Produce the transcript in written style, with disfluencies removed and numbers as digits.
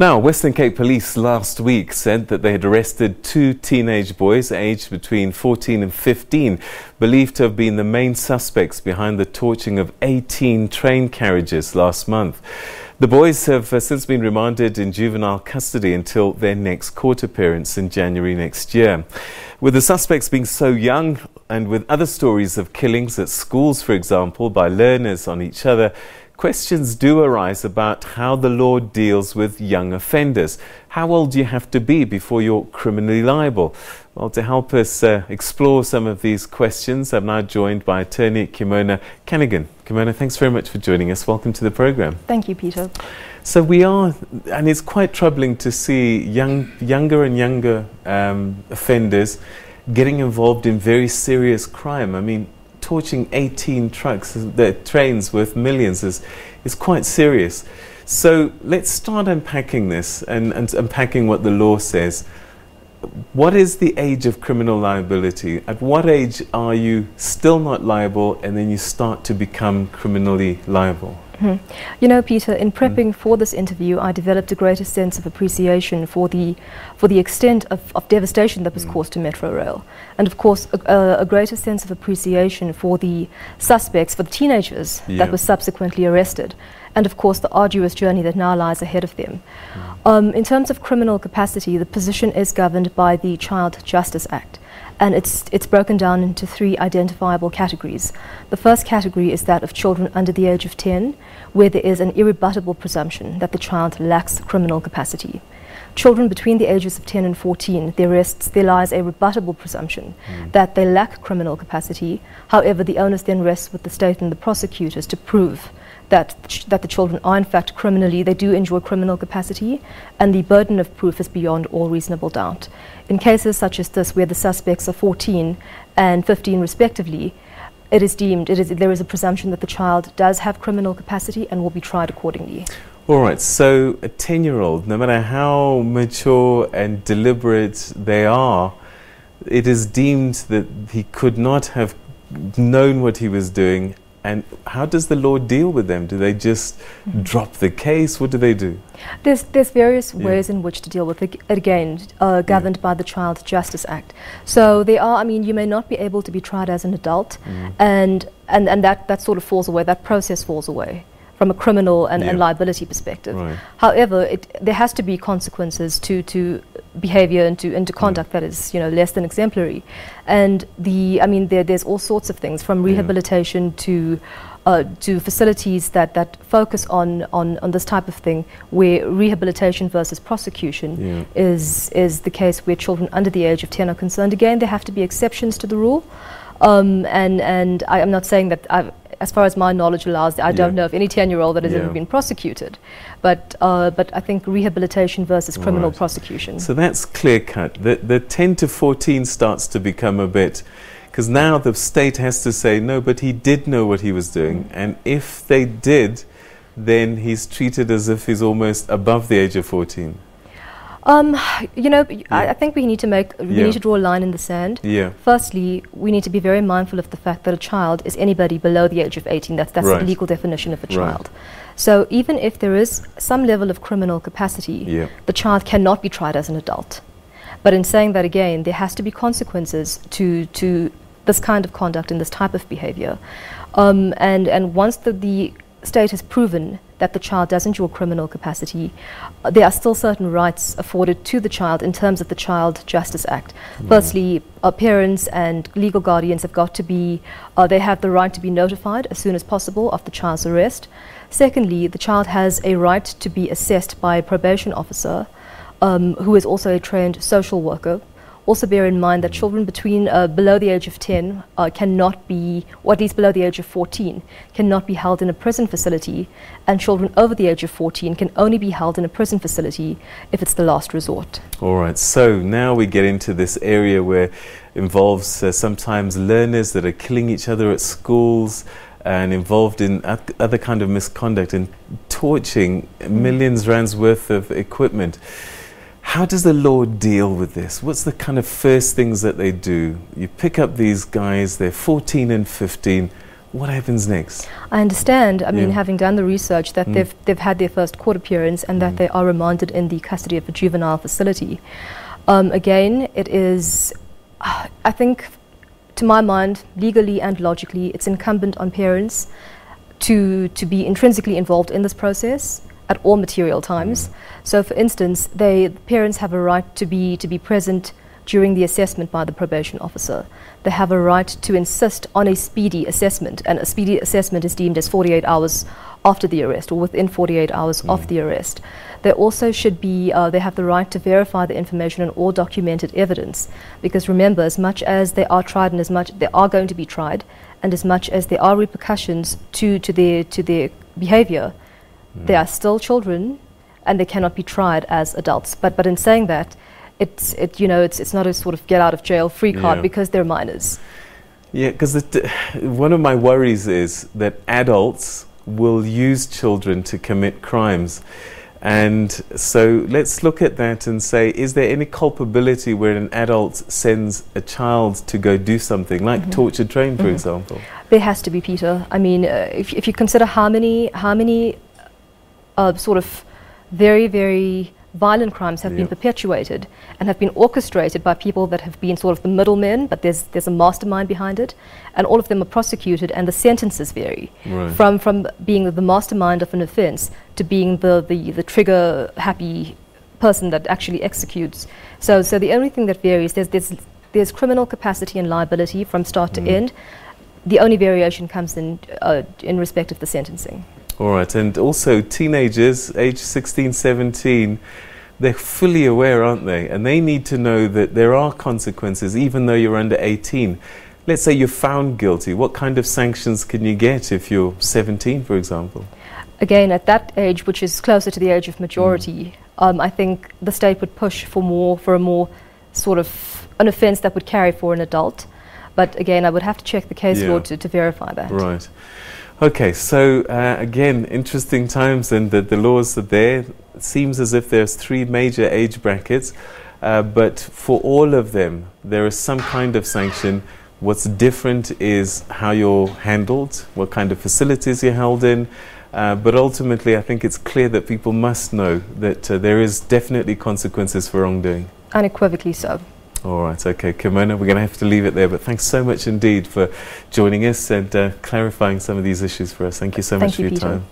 Now, Western Cape police last week said that they had arrested two teenage boys aged between 14 and 15, believed to have been the main suspects behind the torching of 18 train carriages last month. The boys have since been remanded in juvenile custody until their next court appearance in January next year. With the suspects being so young, and with other stories of killings at schools, for example, by learners on each other, questions do arise about how the law deals with young offenders. How old do you have to be before you're criminally liable? Well, to help us explore some of these questions, I'm now joined by attorney Kimmona Kannigan. Kimmona, thanks very much for joining us. Welcome to the program. Thank you, Peter. So we are, and it's quite troubling to see younger and younger offenders getting involved in very serious crime. I mean, torching 18 trains worth millions is quite serious. So let's start unpacking this and unpacking what the law says. What is the age of criminal liability? At what age are you still not liable and then you start to become criminally liable? You know, Peter, in prepping for this interview, I developed a greater sense of appreciation for the extent of devastation that was caused to Metro Rail, and of course a greater sense of appreciation for the suspects, for the teenagers that were subsequently arrested, and of course the arduous journey that now lies ahead of them. In terms of criminal capacity, the position is governed by the Child Justice Act, and it's broken down into three identifiable categories. The first category is that of children under the age of 10, where there is an irrebuttable presumption that the child lacks criminal capacity. Children between the ages of 10 and 14, there lies a rebuttable presumption that they lack criminal capacity. However, the onus then rests with the state and the prosecutors to prove that the children are in fact do enjoy criminal capacity, and the burden of proof is beyond all reasonable doubt. In cases such as this, where the suspects are 14 and 15 respectively, there is a presumption that the child does have criminal capacity and will be tried accordingly. All right, so a 10-year-old, no matter how mature and deliberate they are, it is deemed that he could not have known what he was doing. And how does the law deal with them? Do they just drop the case? What do they do? There's various ways in which to deal with it, again, governed by the Child Justice Act. So there are, I mean, you may not be able to be tried as an adult, and that sort of falls away, that process falls away from a criminal and liability perspective. Right. However, there has to be consequences to behavior and to conduct that is, you know, less than exemplary. And there's all sorts of things, from rehabilitation to facilities that focus on this type of thing, where rehabilitation versus prosecution is the case where children under the age of 10 are concerned. Again, there have to be exceptions to the rule, and I'm not saying that as far as my knowledge allows, I don't know of any 10-year-old that has ever been prosecuted. But I think rehabilitation versus criminal prosecution. So that's clear-cut. The 10 to 14 starts to become a bit, because now the state has to say, no, but he did know what he was doing. And if they did, then he's treated as if he's almost above the age of 14. You know, I think we need to draw a line in the sand. Firstly, we need to be very mindful of the fact that a child is anybody below the age of 18. That's the legal definition of a child. So even if there is some level of criminal capacity, the child cannot be tried as an adult. But in saying that, again, there has to be consequences to this kind of conduct and this type of behavior. And once the state has proven that the child does enjoy criminal capacity, there are still certain rights afforded to the child in terms of the Child Justice Act. Firstly, parents and legal guardians have got to be, they have the right to be notified as soon as possible of the child's arrest. Secondly, the child has a right to be assessed by a probation officer who is also a trained social worker. Also bear in mind that children below the age of 10 cannot be, or at least below the age of 14, cannot be held in a prison facility, and children over the age of 14 can only be held in a prison facility if it's the last resort. All right, so now we get into this area where it involves sometimes learners that are killing each other at schools and involved in other kind of misconduct and torching millions rands worth of equipment. How does the law deal with this? What's the kind of first things that they do? You pick up these guys, they're 14 and 15, What happens next? I understand, I mean, having done the research, that they've had their first court appearance and that they are remanded in the custody of a juvenile facility. Again, it is, I think, to my mind, legally and logically, it's incumbent on parents to be intrinsically involved in this process at all material times. So, for instance, parents have a right to be present during the assessment by the probation officer. They have a right to insist on a speedy assessment, and a speedy assessment is deemed as 48 hours after the arrest or within 48 hours of the arrest. They also should be, they have the right to verify the information and all documented evidence, because remember, as much as they are tried and as much they are going to be tried, and as much as there are repercussions to their behavior, they are still children and they cannot be tried as adults. But in saying that, it's not a sort of get out of jail free card because they're minors. Yeah, because one of my worries is that adults will use children to commit crimes. And so let's look at that and say, is there any culpability where an adult sends a child to go do something, like torture train, for example? There has to be, Peter. I mean, if you consider how many sort of very, very violent crimes have been perpetuated and have been orchestrated by people that have been sort of the middlemen, but there's a mastermind behind it, and all of them are prosecuted, and the sentences vary from being the mastermind of an offense to being the trigger happy person that actually executes. So the only thing that varies, there's criminal capacity and liability from start to end. The only variation comes in respect of the sentencing. All right, and also teenagers, age 16, 17, they're fully aware, aren't they? And they need to know that there are consequences, even though you're under 18. Let's say you're found guilty. What kind of sanctions can you get if you're 17, for example? Again, at that age, which is closer to the age of majority, I think the state would push for a more sort of an offence that would carry for an adult. But again, I would have to check the case law to verify that. Right. Okay, so again, interesting times, and the laws are there. It seems as if there's three major age brackets, but for all of them, there is some kind of sanction. What's different is how you're handled, what kind of facilities you're held in, but ultimately I think it's clear that people must know that there is definitely consequences for wrongdoing. Unequivocally so. All right, okay, Kimmona, we're going to have to leave it there, but thanks so much indeed for joining us and clarifying some of these issues for us. Thank you so much for your time.